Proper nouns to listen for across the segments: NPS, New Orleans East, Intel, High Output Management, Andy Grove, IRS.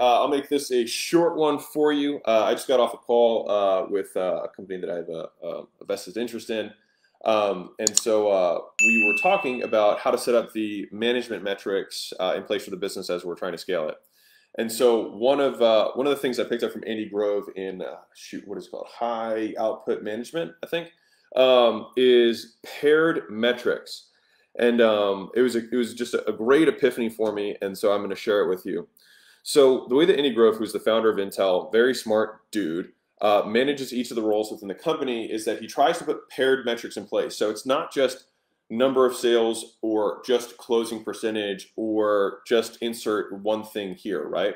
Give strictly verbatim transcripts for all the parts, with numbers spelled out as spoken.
Uh, I'll make this a short one for you. Uh, I just got off a call uh, with uh, a company that I have a, a vested interest in. Um, and so uh, we were talking about how to set up the management metrics uh, in place for the business as we're trying to scale it. And so one of uh, one of the things I picked up from Andy Grove in uh, shoot what is it called High Output Management, I think, um, is paired metrics, and um, it was a, it was just a great epiphany for me. And so I'm going to share it with you. So the way that Andy Grove, who's the founder of Intel, very smart dude, uh, manages each of the roles within the company is that he tries to put paired metrics in place. So it's not just number of sales or just closing percentage or just insert one thing here, right?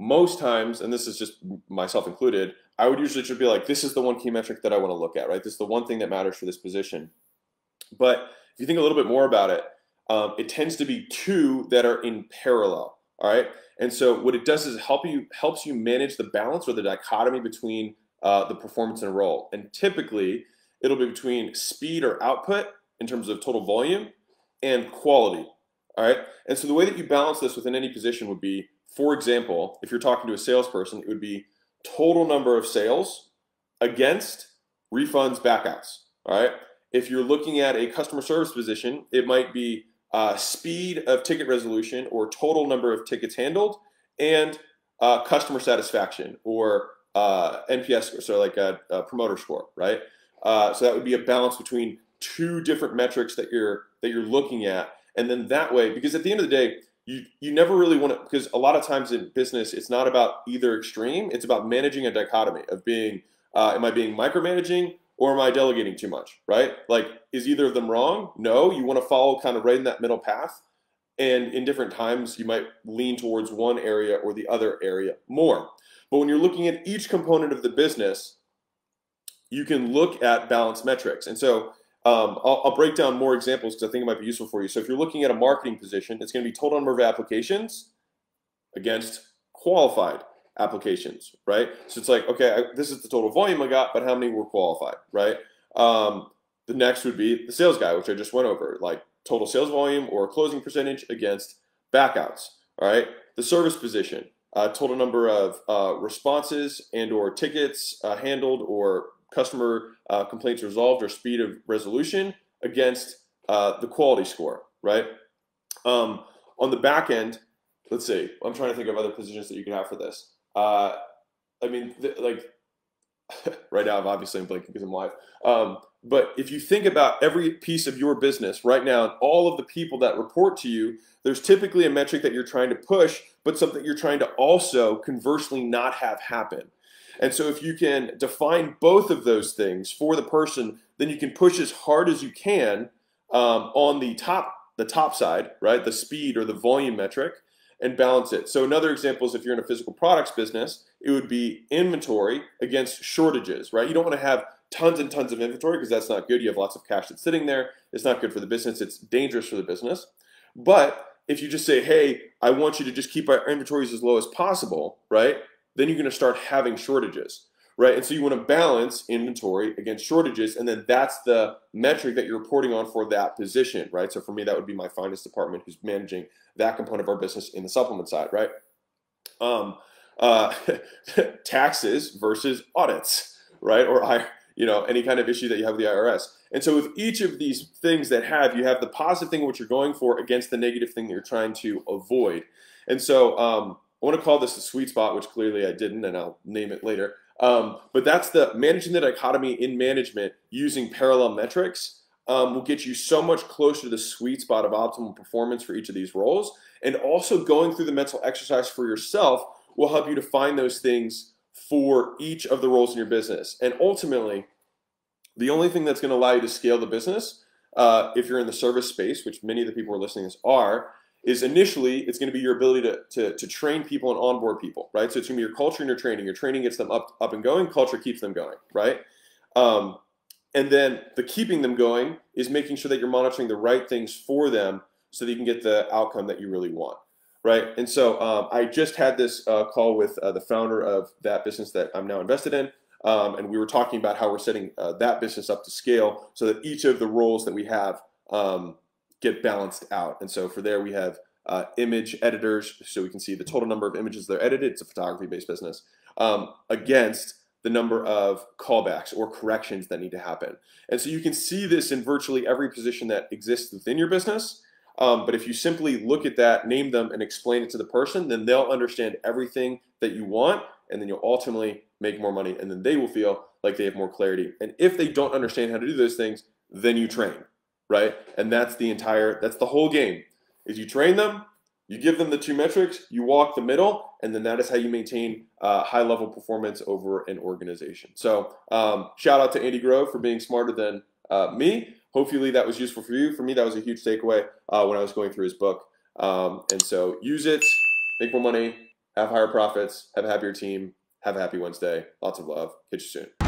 Most times, and this is just myself included, I would usually just be like, this is the one key metric that I want to look at, right? This is the one thing that matters for this position. But if you think a little bit more about it, um, it tends to be two that are in parallel. All right, and so what it does is help you helps you manage the balance or the dichotomy between uh, the performance and role. And typically, it'll be between speed or output in terms of total volume and quality. All right, and so the way that you balance this within any position would be, for example, if you're talking to a salesperson, it would be total number of sales against refunds, backouts. All right, if you're looking at a customer service position, it might be Uh, speed of ticket resolution or total number of tickets handled, and uh, customer satisfaction or uh, N P S, so like a, a promoter score, right? Uh, so that would be a balance between two different metrics that you're that you're looking at, and then that way, because at the end of the day, you you never really want to, because a lot of times in business, it's not about either extreme. It's about managing a dichotomy of being, uh, am I being micromanaging? Or am I delegating too much, right? Like, is either of them wrong? No, you want to follow kind of right in that middle path. And in different times, you might lean towards one area or the other area more. But when you're looking at each component of the business, you can look at balanced metrics. And so um, I'll, I'll break down more examples because I think it might be useful for you. So if you're looking at a marketing position, it's going to be total number of applications against qualified applications, right? So it's like, okay, I, this is the total volume I got, but how many were qualified, right? Um, the next would be the sales guy, which I just went over, like total sales volume or closing percentage against backouts, all right? The service position, uh, total number of uh, responses and or tickets uh, handled or customer uh, complaints resolved or speed of resolution against uh, the quality score, right? Um, on the back end, let's see, I'm trying to think of other positions that you can have for this. Uh, I mean, like right now, obviously I'm blanking because I'm live. Um, but if you think about every piece of your business right now, and all of the people that report to you, there's typically a metric that you're trying to push, but something you're trying to also conversely not have happen. And so if you can define both of those things for the person, then you can push as hard as you can um, on the top, the top side, right? The speed or the volume metric, and balance it. So another example is if you're in a physical products business, it would be inventory against shortages, right? You don't want to have tons and tons of inventory because that's not good. You have lots of cash that's sitting there. It's not good for the business. It's dangerous for the business. But if you just say, hey, I want you to just keep our inventories as low as possible, right? Then you're going to start having shortages, right? And so you want to balance inventory against shortages, and then that's the metric that you're reporting on for that position, right? So for me, that would be my finance department who's managing that component of our business in the supplement side, right? Um, uh, taxes versus audits, right? Or I, you know, any kind of issue that you have with the I R S. And so with each of these things that have, you have the positive thing, what you're going for against the negative thing that you're trying to avoid. And so um, I want to call this the sweet spot, which clearly I didn't, and I'll name it later. Um, but that's the managing the dichotomy in management using parallel metrics um, will get you so much closer to the sweet spot of optimal performance for each of these roles. And also going through the mental exercise for yourself will help you to find those things for each of the roles in your business. And ultimately, the only thing that's going to allow you to scale the business, uh, if you're in the service space, which many of the people who are listening to this are, is initially it's going to be your ability to, to, to train people and onboard people, right? So it's going to be your culture and your training. Your training gets them up, up and going. Culture keeps them going, right? Um, and then the keeping them going is making sure that you're monitoring the right things for them so that you can get the outcome that you really want, right? And so um, I just had this uh, call with uh, the founder of that business that I'm now invested in, um, and we were talking about how we're setting uh, that business up to scale so that each of the roles that we have um, get balanced out. And so for there we have uh, image editors, so we can see the total number of images that are edited. It's a photography-based business, um, against the number of callbacks or corrections that need to happen. And so you can see this in virtually every position that exists within your business. Um, but if you simply look at that, name them, and explain it to the person, then they'll understand everything that you want, and then you'll ultimately make more money, and then they will feel like they have more clarity. And if they don't understand how to do those things, then you train, right? And that's the entire, that's the whole game, is you train them, you give them the two metrics, you walk the middle, and then that is how you maintain uh, high-level performance over an organization. So um, shout out to Andy Grove for being smarter than uh, me. Hopefully that was useful for you. For me, that was a huge takeaway uh, when I was going through his book. Um, and so use it, make more money, have higher profits, have a happier team, have a happy Wednesday. Lots of love. Catch you soon.